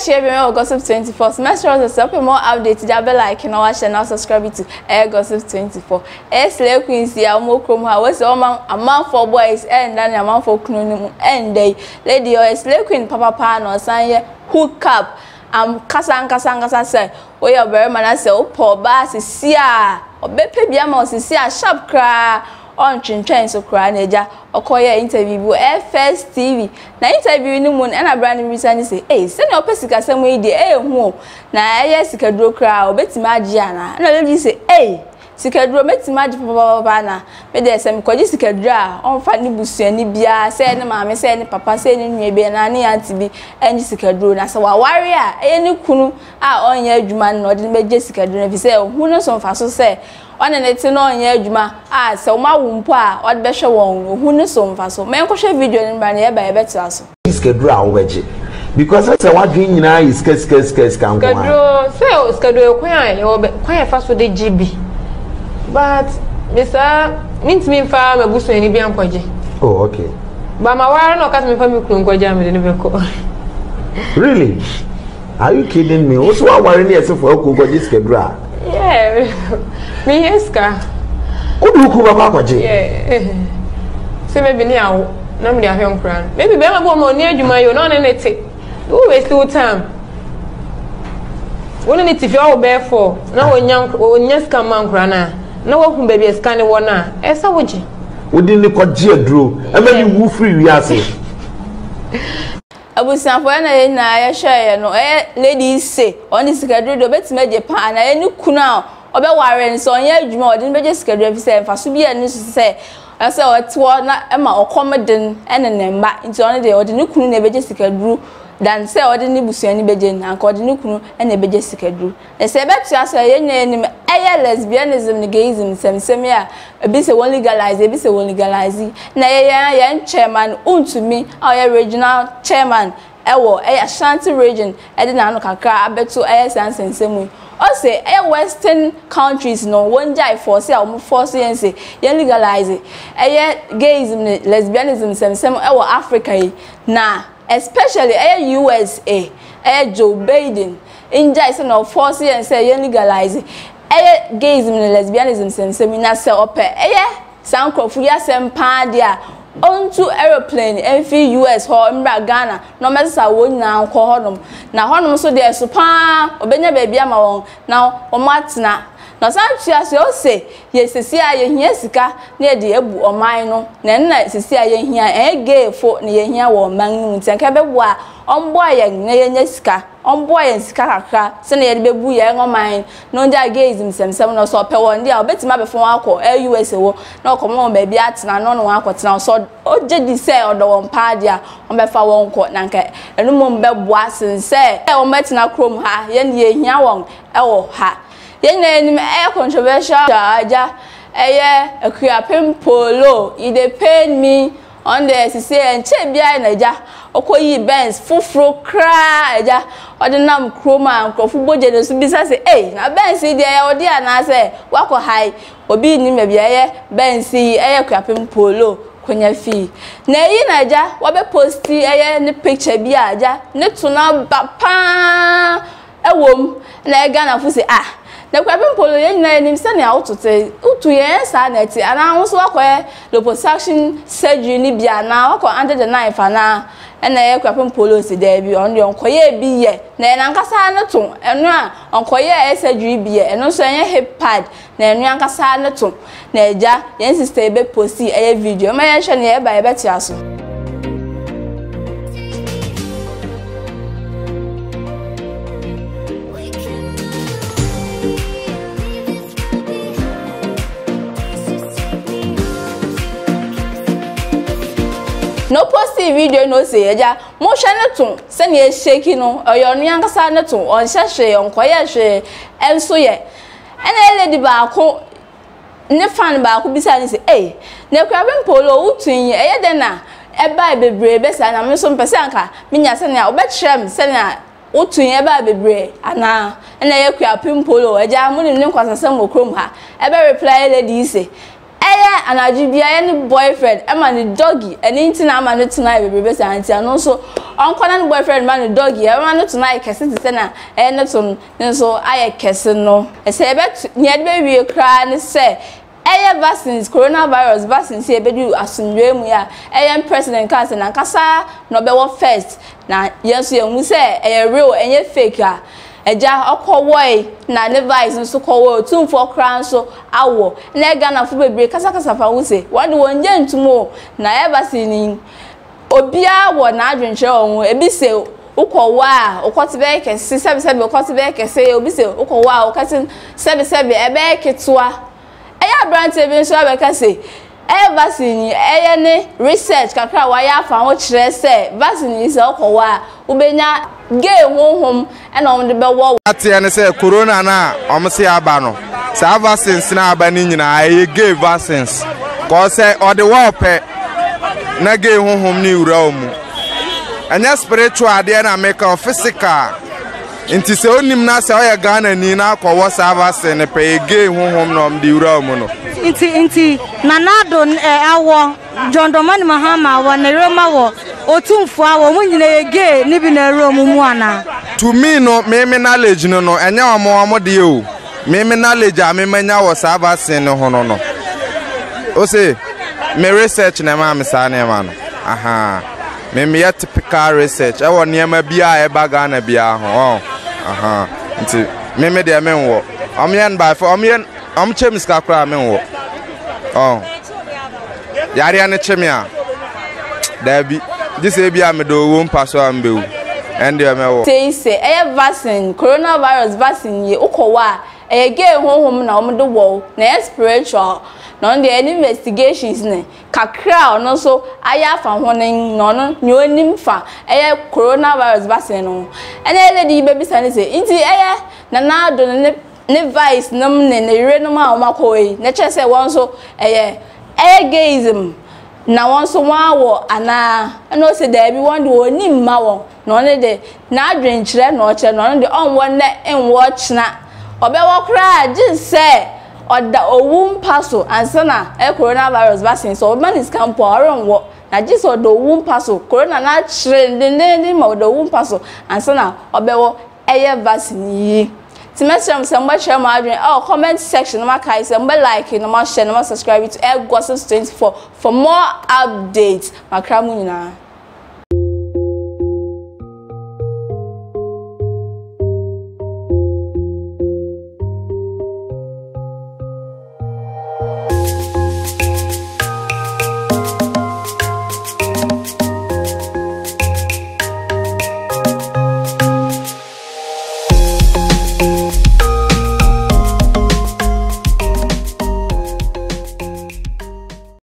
share with Gossips24. Make sure to subscribe more updates. That bell icon on our channel. Subscribe to Gossips24. It's like we see our more chrome. How is a man for boys and then a man for cloning and day lady. Or it's like we Papa Pan or Sanya hook up. Kasan say. Oh your very man I say. Oh poor bass is here. Oh baby be a mouse is here. Sharp cry. On Chinchang so Kraneja or Koya interview FS TV. Na interview no moon and a brand new reason say, hey, send your Pessica some way the air home. Now, yes, you can draw crowd, Betty Magiana. And I love you say, hey, you can draw Betty Magic Pavana. But there's some Kodisica draw on Fanny Bussi and Nibia, saying, Mamma, saying, Papa, saying, maybe an Annie Auntie, and Jessica Drew. Now, so a warrior, any Kunu, our own Yajuman, or didn't make Jessica Drew if you say, who knows on Faso say. On an eternal yajuma, so my wumpa, or better one who knows some faso. Men could share video and brandy by a better also. It's a drow wedge because that's what dream now is case can go. So, Scadu, quite fast with the GB. But, Mr. Mince me farm a bush and Ibian Quaji. Oh, okay. But my warren or cast me from Kunquajam in the really? Are you kidding me? What's what warren is for Kunquajiskedra? Yeah, me eska. Odu ku baba kwaje. Yeah. So maybe now, na me dey ahwe nkran. Maybe be ma bo mo ni adwuma yo na na te. Do waste time. Woni ni ti fi o be for. Na wonya ska man nkran na. Na wo hu be bi ska ne wo na. Esa woje. Wodi ni kwaje aduro. E ma bi wu free wi ase. Abusan for na ya share no ladies say on this schedule do beti meje pa na enu kuna obe warren so on ya adwuma odin beje schedule fi say fa so bi enu say ase otwo na e ma okomden enenema nti on dey odin kunu na beje schedule dan say odin busuani beje na anko odin kunu na beje schedule na say betu aso ye nyenim eye lesbianism ni gayism semsemi a ebi say won legalize na ye chairman untumi our regional chairman ewo Ashanti region e na no kakra abeto eye sansensemu o say e western countries no won jai force a o force yen say ye legalize eye gayism ni lesbianism semsemi ewo Africa yi na especially USA Joe Biden in Jason no force and say you legalize gayism and lesbianism seminar say up sound crop we are same pandia onto aeroplane every US or Ghana. No matter what now call them now honum so there super obenya baby ama won now omatna na santia se o se ye sisi aye hia sika na de ebu oman no na na sisi aye hia e gefo na ye hia wo man nu ntenka bebu a ombo aye na ye nya sika ombo aye sika kakra se na ye bebu ye oman no nja geism semsem no so pe won dia obetima befo akọ USA wo na okomo ma bia atena no no akọtena so oje di se odo won pa dia on befa won ko na nka enu mo bebu asense e won betina krom ha ye na ye hia won e wo ha Yen air controversial aja aye Akuapem Poloo e dey pain me on the say and che bia na aja okoyi bens fufro cry aja odinam kroma nkofu boje no so bisa say eh na bens dey ya odi ana say wako high obi ni me bia ye bens aye Akuapem Poloo konya fi na yi na aja wo be post aye ni picture bia aja ne tuna bapa ewom na ega na fu say ah the Akuapem Poloo yen na enim se na otote utu yen sa na ti ana nso akwa liposuction surgery ni bia na akwa under the knife ana na ye Akuapem Poloo se da bi on yon koye bi ye na na nkasa na to enu a onkoye surgery bi ye enu so yen hip pad na enu nkasa na to na eja yen sister be post e video ma yen hwe na ye ba e beti aso no post video no say eja mo hwe ne ton se na shake no oyo no yankasa ne ton on hwe onkoye hwe enso ye ene lady ba ko ne fan ba ko bisa ni say eh na Akuapem Poloo utun ye eye den na e ba bebre be sa na me so mpese anka me nya se na obetchrem se na utun ye ba bebre ana ene ye Akuapem Poloo eja mo ne nkwansasam okrom ha e be reply lady say and I do be any boyfriend, I'm on the doggy, and anything I'm on it tonight, baby, and also Uncle and boyfriend, man, the doggy, I'm on tonight, Cassin, and that's on, so I Cassin, no. I say, but yet, baby, you cry and say, Aya vaccines, coronavirus vaccines, here, but you assume we are. I President Carson and Cassa, no be what first. Now, yes, you say, a real and a faker. A jar or call way, na device and so called 2 for crowns so hour. Nagana for baby, Cassacasa, I would say, what do one yen to more? Now ever seen Obia, one advent show, a bissel, Ukawa, or Cotbeck, and 677 or Cotbeck, and say, Obissel, Ukawa, or Cassin, 77, a beck, it's wa. Aya branch even so I can say. Ever seen any research can cry wire from what she said. Vaccine is a coa, Ubena gay home and on the bell wall. At the end, say Corona na almost a banner. So I vaccines now banning I gave vaccines. Cause or the warpet na gay home new realm. And your spiritual idea make a physical. Inti se onimna se oya gana ni na akwa service ne pe gay honhom no de wura mu no inti nanado awo jondomani mahama wa ne roma wo otumfo awo munyina ye gay ni bi na roma mu ana to me no me knowledge no enya omo de o me knowledge a me manya wo service ne ho no no o se me research na ma me sa na ma no aha me ya typical research e wo niam bia e ba gana bia ho aha nti me de me wo am yan by for am yan am chemis ka kra me wo oh yari an chemia dabi this e bia me do wo mpaso am be wo and de me wo say say e vaccine coronavirus vaccine ye ukowa e ge honhom na om do wo na spiritual no the investigations ne kakra no so aya fa honen no no nyonim fa eye coronavirus vaccine no and lady baby sane say inti eye na na do ne vice num ne ne re no ma o makoi ne che say won so eye gayism na won so wawo ana no say there be won do onim ma won no ne de na adwen kire no che no de on won ne en watch na obewo kra jin say or the womb parcel and sana a coronavirus vaccine. So man is camp around what now just or the womb parcel, corona not trained the name of the womb parcel and sana or bewo a vaccine. Timestrum somebody share my dream or comment section of my guys and like it, no more share, no more subscribe to Gossips24 for more updates. My cramuna.